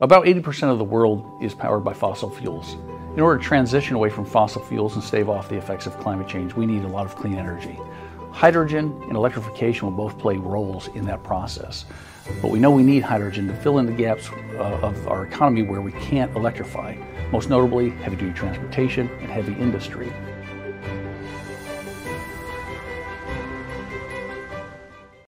About 80% of the world is powered by fossil fuels. In order to transition away from fossil fuels and stave off the effects of climate change, we need a lot of clean energy. Hydrogen and electrification will both play roles in that process. But we know we need hydrogen to fill in the gaps of our economy where we can't electrify, most notably heavy-duty transportation and heavy industry.